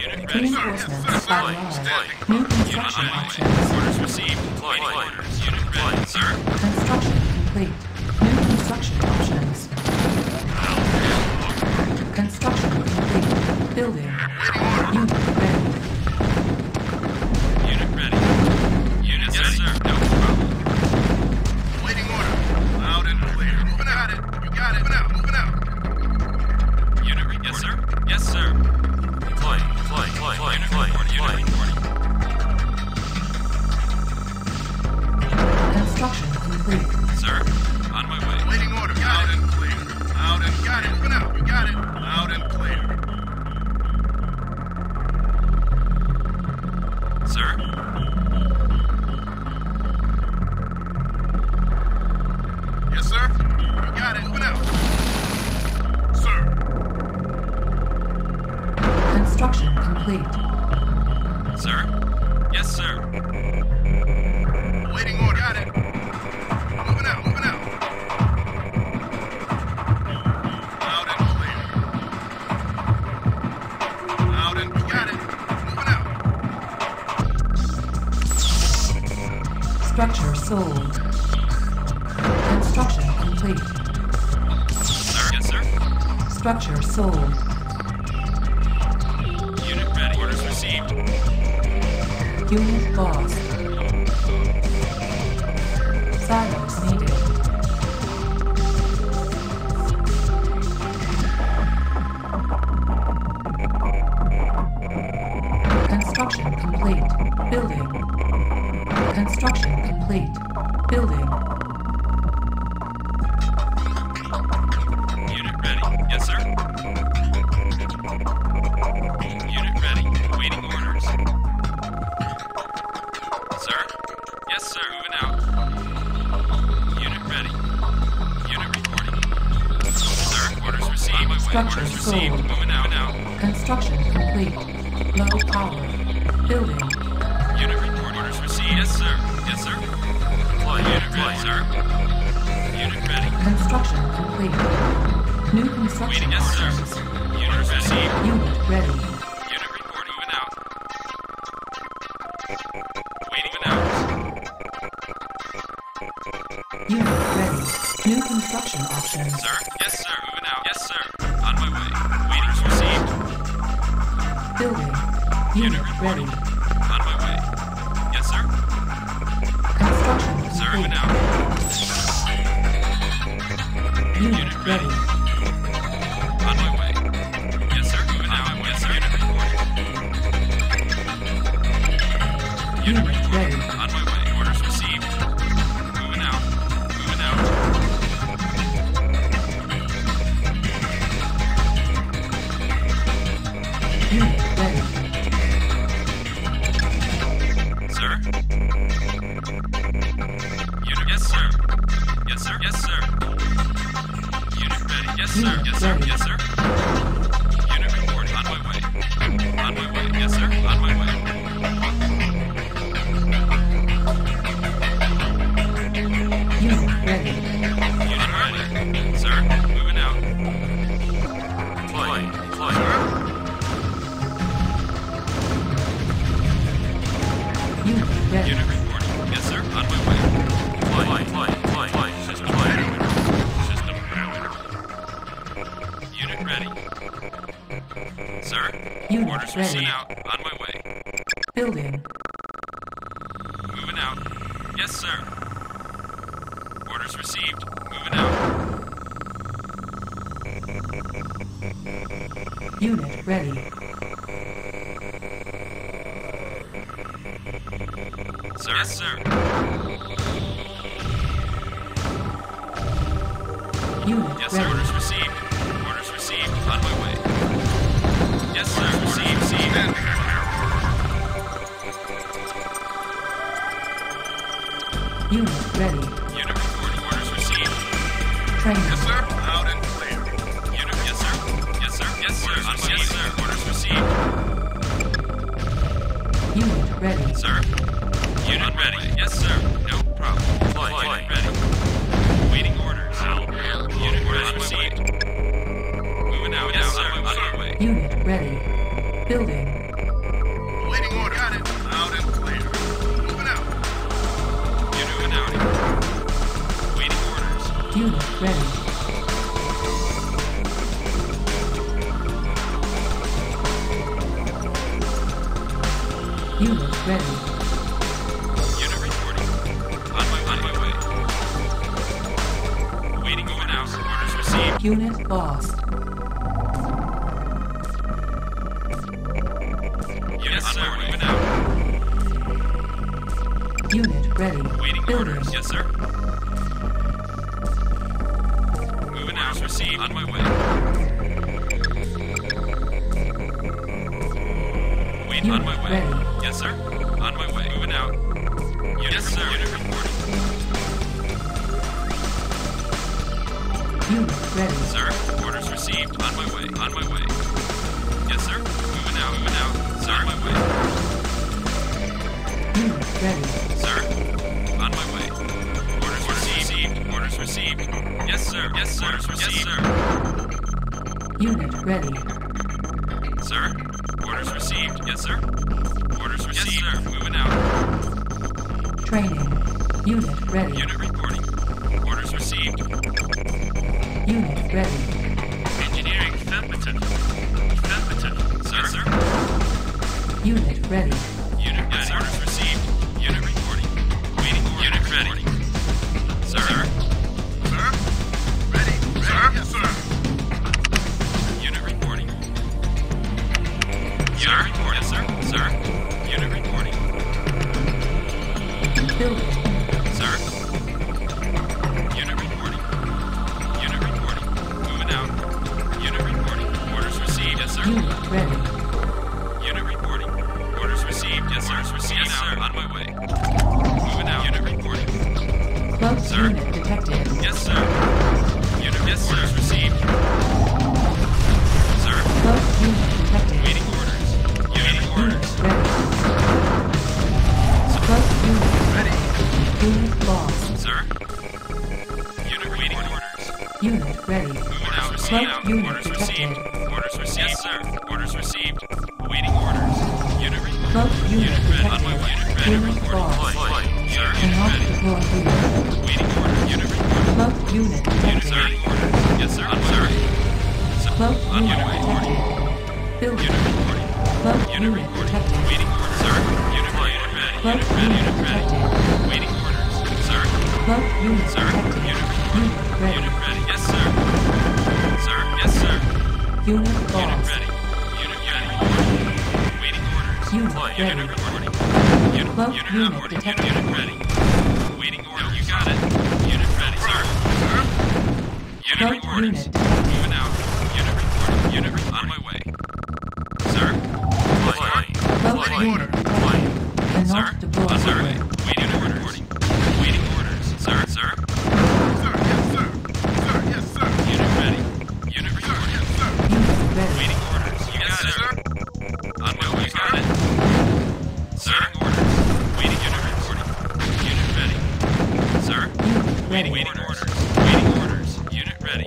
Unit ready. New construction actions. Orders received. Deployed. Unit ready, sir. Construction complete. New construction options. Construction complete. Building. Unit ready. Unit ready. Unit yes, ready. Sir. No problem. Waiting order. Loud and clear. Moving out. You got it. Moving out. Unit ready. Yes, sir. Yes, sir. Deploy. Construction complete. Sir, on my way. Waiting order. Got loud it. And clear. Loud and got it. Open up. You got it. Loud and clear. Sir. Construction complete. Sir? Yes, sir. Waiting order. Got it. Moving out, moving out. Loud and clear. Loud and clear. Got it. Moving out. Structure sold. Construction complete. Sir? Yes, sir. Structure sold. Unit lost. Silence needed. Construction complete. Building. Construction complete. Building. Unit ready. Yes, sir. Unit ready. Waiting orders. Yes, sir. Moving out. Unit ready. Unit reporting. Sir, orders received. Structure sold. Moving out now. Construction complete. Low power. Building. Unit report. Orders received. Yes, sir. Yes, sir. Deploy. Unit ready, sir. Unit ready. Construction complete. New construction. Waiting. Yes, sir. Unit received. Unit ready. Unit report. Moving out. Waiting. Moving out. Unit ready. New construction options. Sir? Yes, sir. Moving out. Yes, sir. On my way. Waiting to receive. Building. Unit ready. On my way. Yes, sir. Construction complete. Sir, moving out. Unit ready. On my way. Yes, sir. Moving out. Yes, sir. Unit reporting. Unit ready. On my way. Orders received. Moving out. Unit ready. Sir? Unit, yes, sir. Yes, sir. Yes, sir. Unit ready. Yes, sir. Yes, sir. Yes, sir. Unit report. On my way. On my way. Yes, sir. On my way. Unit ready. Unit ready. Sir, moving out. Deploy. Deploy. Sir? Unit ready. Unit reporting. Yes, sir. On my way. Deploy. Deploy. Deploy. Deploy. System ready. System ready. Unit ready. Sir. Unit orders ready. Received. On my way. Building. Moving out. Yes, sir. Orders received. Moving out. Unit ready. Sir, yes, sir. Unit yes, sir. Ready. Orders received. Orders received. On my way. Yes, sir. Orders received. Received. Unit ready. Unit reporting. Orders received. Training. Yes, sir. Loud and clear. Unit. Yes, sir. Yes, sir. Yes, sir. Orders received. Yes, sir. Orders received. Unit ready. Sir. Unit ready. Yes, sir. No problem. Deploy. Unit ready. Waiting orders. Unit orders received. Moving out. Yes, sir. On our way. Unit ready. Building. Unit ready. Unit ready. Unit reporting. On my way. Waiting for now. Orders received. Unit lost. Yes, sir. Moving out. Unit ready. Waiting building. Orders. Yes, sir. Moving out. Orders received. On my way. Waiting unit on my way. Ready. Yes, sir. On my way. Moving out. Unit yes, sir. Unit reporting. Unit ready. Sir, orders received. On my way. On my way. Yes, sir. Moving out. Moving out. Sir, on my way. Unit ready. Sir, on my way. Orders received. Orders received. Yes, sir. Yes, sir. Orders received. Yes, sir. Unit ready. Sir, orders received. Yes, sir. Orders received. Yes, sir. Moving out. Training. Unit ready. Unit reporting. Orders received. Unit ready. Engineering. Affirmative. Affirmative. Sir, yes, sir. Unit ready. Unit ready. Yes, orders received. Unit reporting. Waiting. Unit ready. Sir. Sir. Sir. Ready. Sir. Yes, sir. Unit reporting. Sir. Yes, sir. Sir. Unit reporting. Building. Sir. Unit reporting. Unit reporting. Moving out. Unit reporting. Orders received. Yes, sir. Unit ready. Unit reporting. Orders received. Yes, sir. Orders received. Yes, sir. On my way. Moving out. Unit reporting. Close sir. Unit detected. Yes, sir. Unit yes, sir. Orders received. Sir. Close unit detected. Waiting orders. Unit orders. Unit ready. Unit lost. Sir. Unit waiting orders. Unit ready. Out, out. Unit orders detected. Received. Orders received. Yes, sir. Orders received. Waiting orders. Unit ready. Unit ready. On my way. Unit ready. Sir. Unit ready. Waiting order. Unit ready. Unit. Unit ready. Yes, sir. On my way. On unit way. Building. Unit ready. Unit ready. Waiting order. Sir. Unit ready. Unit ready. Unit ready. Waiting order. Unit sir, detected. Unit reporting. Unit ready. Yes, sir. Sir, yes, sir. Unit lost. Unit ready. Unit ready. Waiting orders. Unit ready. Unit reporting. Unit reporting. Unit ready. Waiting orders. You got it. Unit ready. Sir. Sir. Unit reporting. Moving out. Unit reporting. Unit reporting. On my way. Sir. Waiting order. Sir. On my way. Waiting orders. Waiting orders. Sir, sir. Sir, yes, sir. Sir, yes, sir. Unit ready. Unit ready. Sir, yes, sir. Unit ready. Waiting orders. You yes, got sir. It. On my way, got it. Sir. Waiting orders. Waiting unit reporting. Unit ready. Sir. Unit ready. Waiting orders. Waiting orders. Unit ready.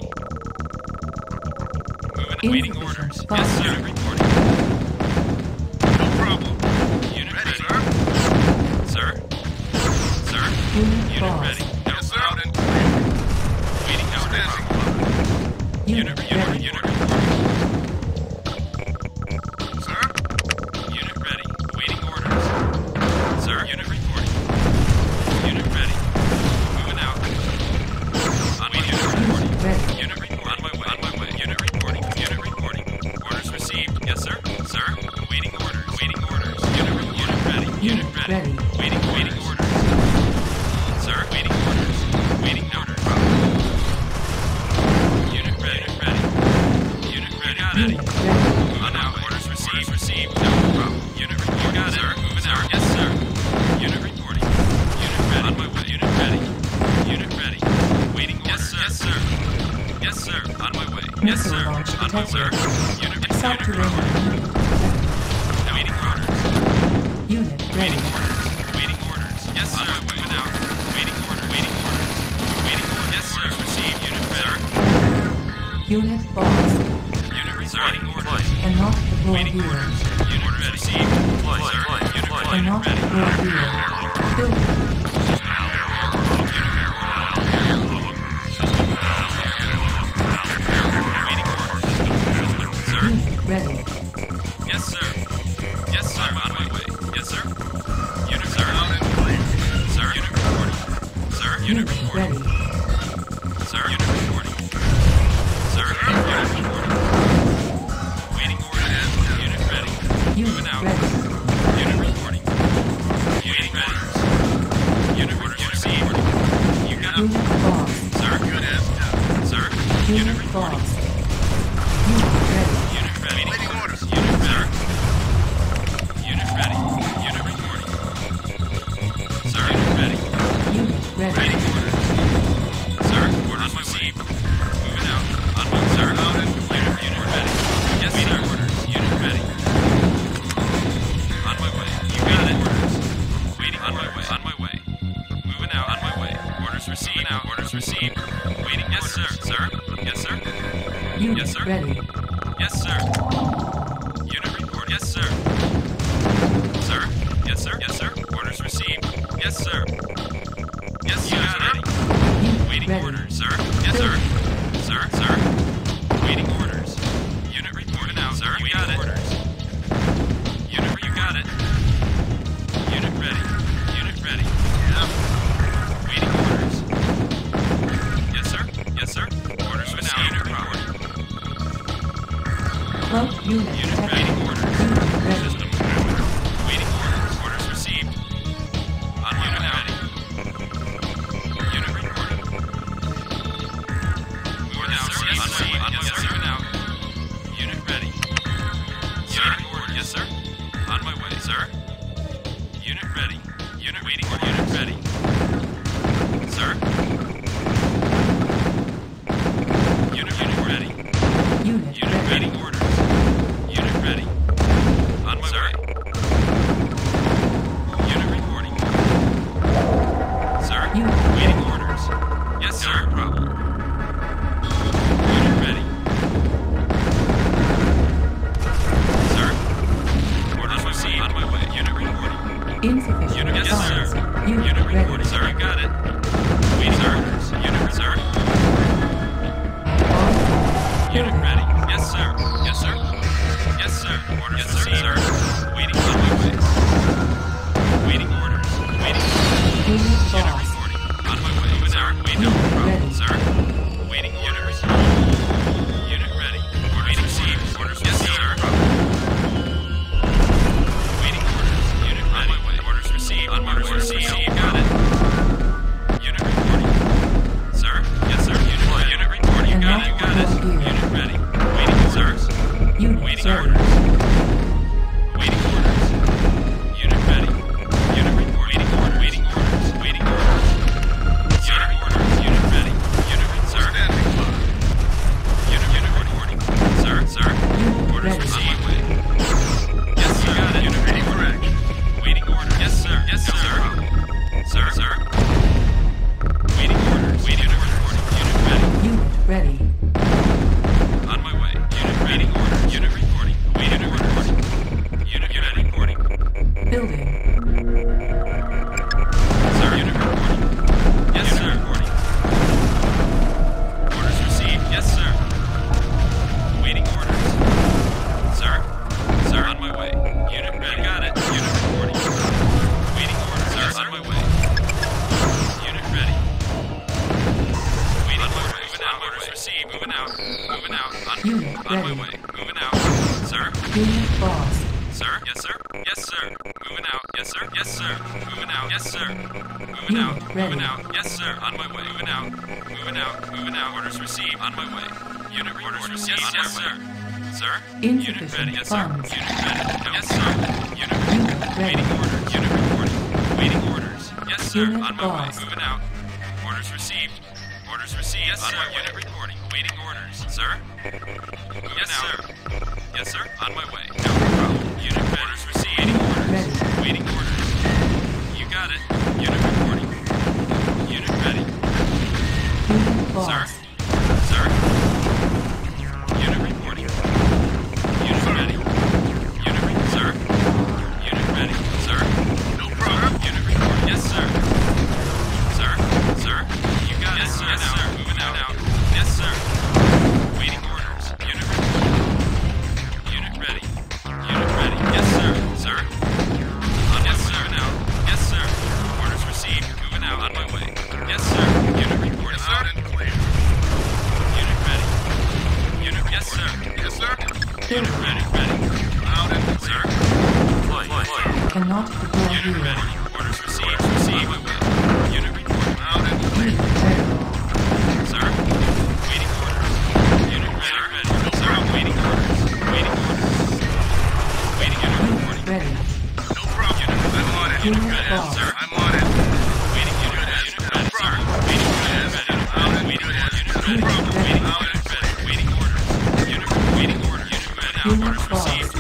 Moving in. Waiting orders. Spot. Yes, sir. Unit reporting. No problem. Unit ready. Ready. Sir. Sir. Sir. Unit ready. Unit ready. Unit reporting. Sir? Unit ready. Waiting orders. Sir? Unit reporting. Unit ready. Moving out. On my unit reporting. Unit reporting. On my way. On my way. Unit reporting. Unit reporting. Orders received. Yes, sir. Sir? Waiting orders. Waiting orders. Unit ready. Unit ready. Waiting. Waiting orders. Sir? Waiting orders. Waiting orders. Ready. On our orders received. Received. No problem. Unit reporting. Got it. Moving out. Yes, sir. Unit reporting. Unit ready. On my way. Unit ready. Unit ready. Waiting orders. Yes, sir. Yes, sir. Yes, sir. On my way. Yes, sir. On my way. Unit ready. Waiting orders. Unit ready. Waiting orders. Yes, sir. Moving out. Waiting order. Waiting order. Waiting order. Yes, sir. Received. Unit better. Unit lost. Waiting orders. And not the waiting orders. Unit ready. Sir. Unit ready. And not the building. Building. Unit reporting. Sir, unit reporting. Sir, unit reporting. Waiting order as unit ready. Moving out. Unit reporting. Unit ready. Unit received. Unit up. Sir, unit as sir, unit reporting. Unit ready. Waiting orders. Unit ready. Unit ready. Unit reporting. Sir, unit ready. Unit ready. Received. Waiting. Yes, orders. Sir. Sir. Yes, sir. Unit yes, sir. Ready. Yes, sir. Unit report. Yes, sir. Sir. Yes, sir. Yes, sir. Orders received. Yes, sir. Yes, sir. Ready. Unit waiting ready. Orders, sir. Yes, sir. Sir. Sir. Waiting orders. Unit report now, sir. You got it. Orders. Unit, you got it. Unit ready. Unit ready. Up. Waiting orders. Yes, sir. Orders for now. Unit power. Close unit. Unit ready. Waiting orders. Unit system power. Waiting orders. Orders received. On unit ready. Unit reporting. We're now received. On my way. Unit ready. Sir. Order. Yes, sir. On my way, sir. Unit ready. Unit waiting for unit ready. Sir. Unit ready. Ready orders. Unit ready. On my sir. Way. Unit reporting. Sir. Unit waiting ready. Orders. Yes, sir. No problem. Unit ready. Sir. Orders received. On my way. Unit reporting. Insufficient. Unit yes, sir. Unit reporting. Sir, you got it. Waiting orders. Unit reserved. Unit ready. Yes, sir. Yes, sir. Yes, sir. Orders yes, sir. Received. Sir. Waiting on my way. Waiting orders. Waiting. Unit reporting. On my way. Sir. Wait, no problem. Sir. Waiting orders. Unit ready. Orders received. Orders yes, received. Sir. Waiting orders. Unit ready. On my way. Orders received. On orders received. Received. Got it. Unit reporting. Sir. Yes, sir. Unit ready. Unit reporting. You got it. You got it. Unit ready. Sir. Unit waiting sir. Orders. Waiting orders. Unit ready. Unit report. Waiting order. Waiting orders. Waiting orders. Sir. Unit orders. Unit ready. Unit sir. Unit reporting. Sir. Sir. Orders received. Yes, sir. Got it. Unit ready for action. Waiting orders. Yes, sir. Yes, sir. Yes, sir. Sir. Sir. Waiting orders. Waiting orders. Unit ready. Unit ready. On my way. Waiting order. Unit reporting. Waiting order. Unit reporting. Building. Sir, unit reporting. Yes, unit sir. Reporting. Orders received. Yes, sir. Waiting orders. Sir. Sir, on my way. Unit ready. Got it. Unit reporting. Waiting orders. Sir, yes, sir. On my way. Unit ready. Waiting orders. Moving out. Orders received. Moving out. Moving out. Unit on ready. My way. Moving out. Sir. Unit lost. Sir. Yes, sir. Yes, sir. Moving out. Yes, sir. Yes, sir. Moving out. Yes, sir. Moving unit out. Ready. Moving out. Yes, sir. On my way. Moving out. Moving out. Moving out. Orders received. On my way. Unit orders received. Yes, yes, sir. Sir. Unit ready. Yes, sir. Unit ready. No. Yes, sir. Unit ready. Waiting orders. Unit reporting. Waiting orders. Yes, sir. Unit on my lost. Way. Moving out. Orders received. Orders received. Yes, on sir. My unit reporting. Waiting orders. Sir. Moving yes, out. Sir. Yes, sir. On my way. No problem. Unit orders received. Waiting orders. Ready. Waiting orders. You got it. Unit reporting. Unit ready. Unit sir. Sir. Unit reporting. Unit ready. Unit ready. Sir. Unit ready. Sir. No problem. Unit reporting. Yes, sir. Sir. Sir. You got yes, it. Sir. Yes, now. Sir. Moving out. Now. Yes, sir. Waiting orders. Unit ready. Unit ready. Yes, sir. cannot prepare you. Unit ready. Orders received. Proceed with win. Unit report loud and clear. Sir, waiting orders. Unit ready. Sir, waiting orders. Waiting orders. Waiting unit reporting. Ready. No problem. Unit, I'm on it. Unit ready. Sir, I'm on it. Waiting unit ready. Unit ready. Sir, waiting unit ready. Loud and waiting unit ready. No problem. Waiting loud and ready. Waiting orders. Unit waiting order. Unit ready. Orders received.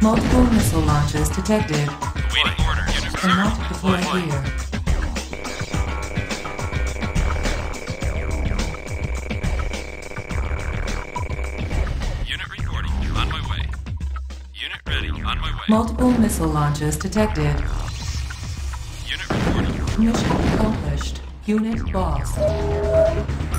Multiple missile launches detected. Awaiting order. Unit cannot deploy here. Unit recording. On my way. Unit ready. On my way. Multiple missile launches detected. Unit recording. Mission accomplished. Unit lost.